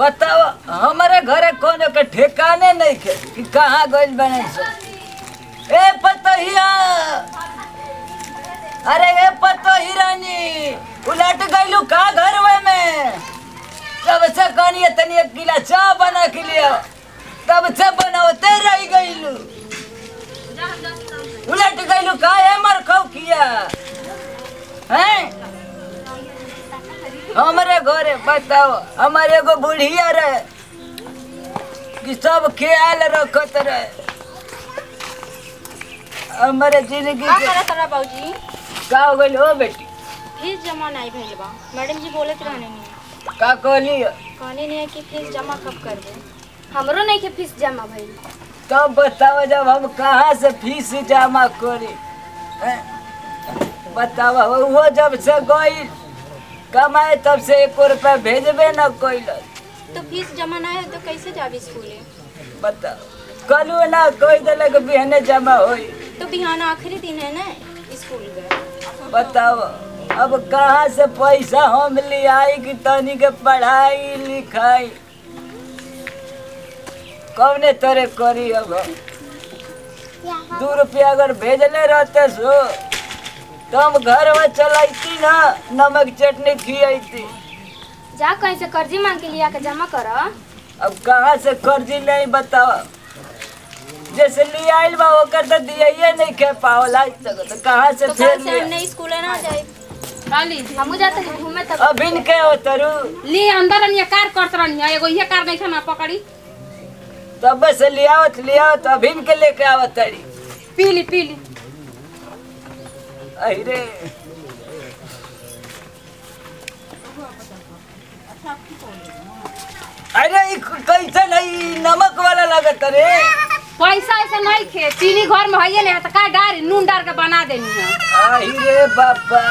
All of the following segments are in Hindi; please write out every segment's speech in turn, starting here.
बताओ हमारे घरे कोनो के ठिकाने नहीं के कि कहाँ गइल बने ए पतोहिया। अरे ए पतोही रानी उलट गइलू का घरवे में। तब से कनिए तनी एक गिला चाय बना के लिया, तब से बनाते रह गइलू। उलट गइलू का ए मर खौ किया हैं हमारे घरे। बताओ हमारे एगो बुढ़िया रहे कि सब ख्याल रखत रहे हमारे जिंदगी के। का हो गइल हो बेटी? फीस जमा नहीं भइल बा, मैडम जी बोलत रहने नहीं। का कहली? कहने नहीं कि फीस जमा कब करबे, हमरो नहीं के फीस जमा भइल। तब बताओ जब हम कहां से फीस जमा करी? बताओ वो जब से गइल कमाए तब से एक रुपया भेजबे न कइल। तो फीस जमा ना है तो कैसे जाबी स्कूले? बता कलू ना कोई दल के बिहाने जमा होई तो बिहान आखिरी दिन है ना स्कूल का। बताओ अब कहां से पैसा हम ले आई कि तनी के पढ़ाई लिखाई कौने तोरे करी? अब 2 रुपया अगर भेजले रहते सो तुम घर में चलाती ना नमक चटनी खियाती। जा कहीं से कर्जी मांग के लिया के जमा करो। अब कहाँ से कर्जी नहीं बताओ, जैसे लिया आइल बा ओकर तो दियाइए नहीं के पाओला। तो कहाँ से फिर तो हमने स्कूल ना जाए काली हमू जाते घूमे तब अबिन के उतरू ली अंदर न कार करत रहनी एगो ये कार नहीं खाना पकड़ी तब से लियावत अबिन के लेके आवत रही पीली। अरे कैसे नहीं नमक वाला लगत रे? पैसा ऐसे नहीं खे चीनी घर में है ना तो का डाल नून डाल के बना देनी है। अरे बापा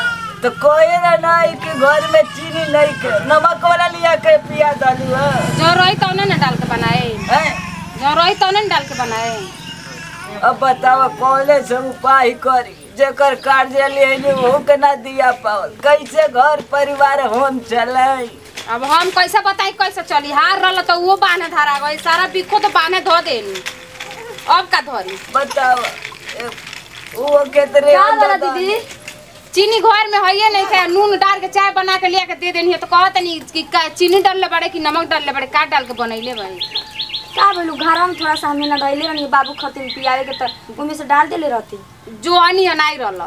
तो कोई ना नहीं कि घर में चीनी नहीं खे नमक वाला लिया के पिया डालू है। जो रही तो ना डाल के बनाए हैं, जो रही तो ना डाल के बनाए। अब बताओ कॉलेज से उपाय करी जेकर कार्यालय ने वो के ना दिया पावल कैसे घर परिवार हम चलाई? अब हम कैसे बताई कैसे चली? हार रहल तो वो बाने धारा गई सारा बिखो तो बाने धो देनी। अब का धरी बताओ वो केतरे का दीदी चीनी घर में हइए नहीं के नून डाल के चाय बना के लिया के दे देनी है तो कहत नहीं कि चीनी डालले बड़े कि नमक डालले बड़े का डाल के बनइले भाई? का बोलू घर में थोड़ा सा हमें ना गइले रहनी बाबू खातिर पियावे के तो उमे से डाल देले रहती जो आनी नहीं रहल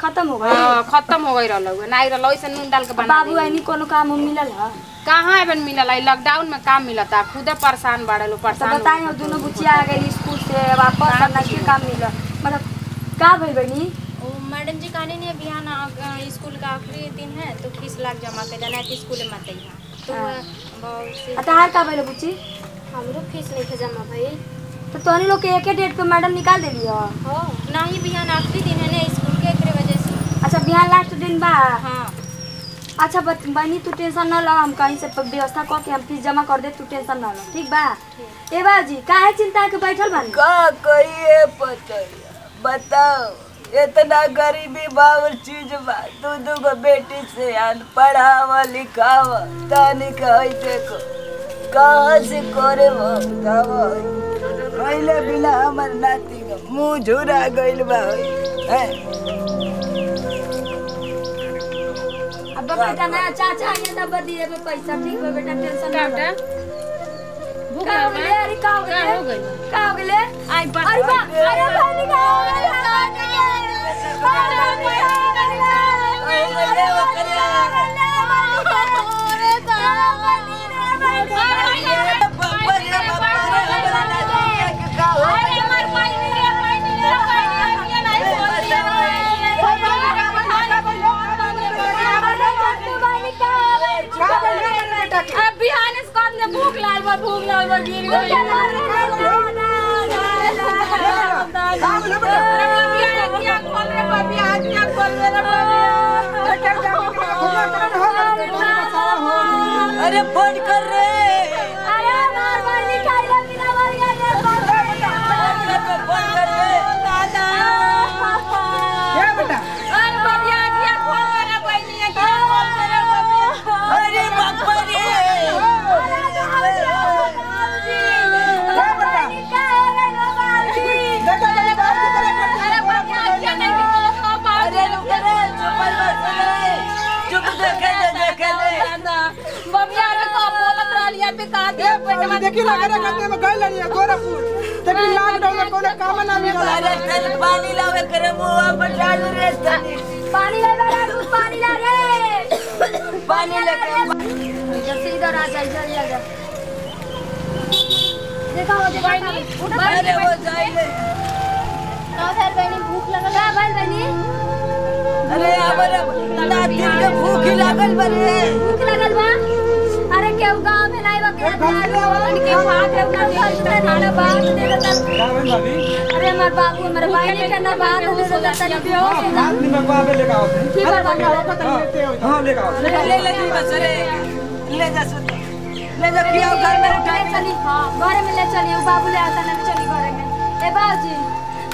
खत्म हो गई। हां खत्म हो गई रहल उ नहीं रहल ऐसे नून डाल के बना बाबू आनी कोनो काम मिलल है? कहां एबन मिलल है, लॉकडाउन में काम मिलता खुद परेशान बाड़लो परेशान। तो बताई दोनों बुचिया आ गई स्कूल से वापस ना के काम मिलल मतलब का भई बनी? ओ मैडम जी कहनी ने बिहान स्कूल का आखिरी दिन है तो 20 लाख जमा के देना है स्कूल में मत आइहा तो तहार का भइल बुची? हमरो फीस नहीं जमा भइल तो तोहनी लोग के एक डेट पे मैडम निकाल दे लियो हो नहीं बिहान आखिरी दिन है ना स्कूल के एकरे वजह से। अच्छा बिहान लास्ट दिन बा? हां। अच्छा बनी तू टेंशन ना लो हम कहीं से व्यवस्था क के हम फीस जमा कर दे तू टेंशन ना लो ठीक बा? ए बाजी काहे चिंता के बैठल बानी? का कहिए पता बताओ इतना गरीबी बावर चीज बा दो बेटी से अन पढ़ावा लिखावा तानी कहि देखो कहाँ से करे बताओ गइले बिना हमर नाती मुँह झुरा गइल बा। अब बेटा ना चाचा ये दब दिए में पैसा ठीक बा बेटा टेंशन ना ले। भूख लगे अरे का हो गइल? का हो गइल? आई बा अरे बा अरे भाई का हो गइल अरे फोन कर रहे अरे बाप रे भूख लगा भाई बहनी। अरे भूख लागल बने, भूख लागल बा। अरे के गांव में लाई बा के भात है उनका खाना बात दे देता। अरे हमार बाबू हमार भाई ने करना बात हो सोता नहीं पियो रात में बाबे ले आओ की बात। हां ले आओ ले ले बस। अरे ले जा सो ले जा पियो घर में उठा चली। हां घर में ले चली बाबू ले आता ना चली घर में। ए बाबूजी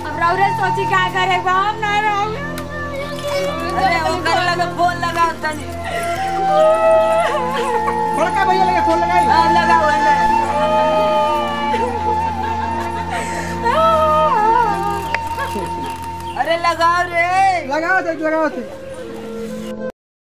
अब रौरे सोची का करे हम ना रहो। अरे वो कर लगा फोन लगा तनी बड़का भैया लगा फोन लगाई। हां लगा हुआ है। अरे लगाओ रे लगाओ तो लगाओ तो।